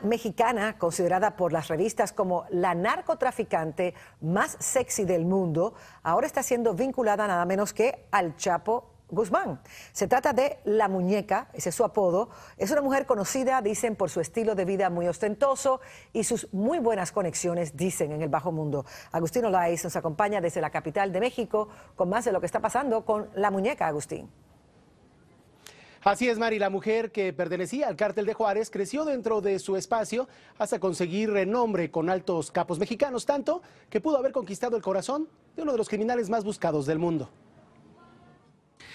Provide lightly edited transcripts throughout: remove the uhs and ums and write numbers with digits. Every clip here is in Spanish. Una mexicana considerada por las revistas como la narcotraficante más sexy del mundo, ahora está siendo vinculada nada menos que al Chapo Guzmán. Se trata de La Muñeca, ese es su apodo. Es una mujer conocida, dicen, por su estilo de vida muy ostentoso y sus muy buenas conexiones, dicen, en el bajo mundo. Agustín Olaiz nos acompaña desde la capital de México con más de lo que está pasando con La Muñeca, Agustín. Así es, Mari, la mujer que pertenecía al cártel de Juárez creció dentro de su espacio hasta conseguir renombre con altos capos mexicanos, tanto que pudo haber conquistado el corazón de uno de los criminales más buscados del mundo.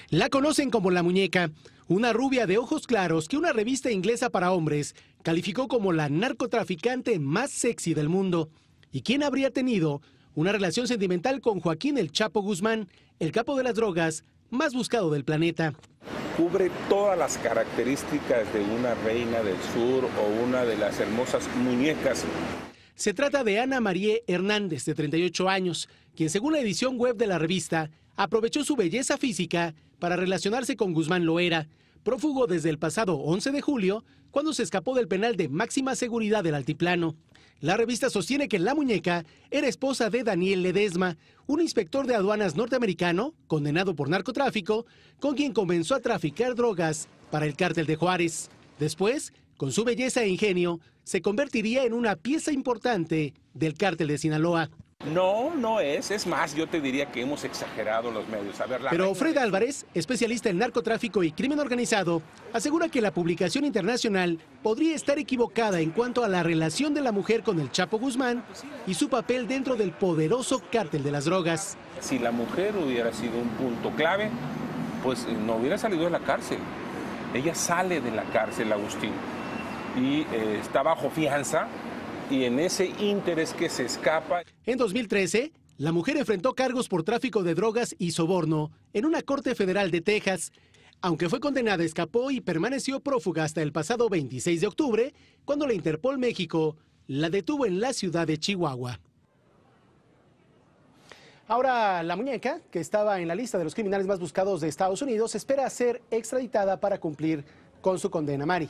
La conocen como La Muñeca, una rubia de ojos claros que una revista inglesa para hombres calificó como la narcotraficante más sexy del mundo. ¿Y quién habría tenido una relación sentimental con Joaquín El Chapo Guzmán, el capo de las drogas más buscado del planeta? Cubre todas las características de una reina del sur o una de las hermosas muñecas. Se trata de Ana María Hernández, de 38 años, quien, según la edición web de la revista, aprovechó su belleza física para relacionarse con Guzmán Loera, prófugo desde el pasado 11 de julio, cuando se escapó del penal de máxima seguridad del Altiplano. La revista sostiene que La Muñeca era esposa de Daniel Ledesma, un inspector de aduanas norteamericano condenado por narcotráfico, con quien comenzó a traficar drogas para el cártel de Juárez. Después, con su belleza e ingenio, se convertiría en una pieza importante del cártel de Sinaloa. No, no es más, yo te diría que hemos exagerado los medios. A ver, pero Fred Álvarez, especialista en narcotráfico y crimen organizado, asegura que la publicación internacional podría estar equivocada en cuanto a la relación de la mujer con el Chapo Guzmán y su papel dentro del poderoso cártel de las drogas. Si la mujer hubiera sido un punto clave, pues no hubiera salido de la cárcel. Ella sale de la cárcel, Agustín, y está bajo fianza. Y en ese interés que se escapa. En 2013, la mujer enfrentó cargos por tráfico de drogas y soborno en una corte federal de Texas. Aunque fue condenada, escapó y permaneció prófuga hasta el pasado 26 de octubre, cuando la Interpol México la detuvo en la ciudad de Chihuahua. Ahora, La Muñeca, que estaba en la lista de los criminales más buscados de Estados Unidos, espera ser extraditada para cumplir con su condena, Mari.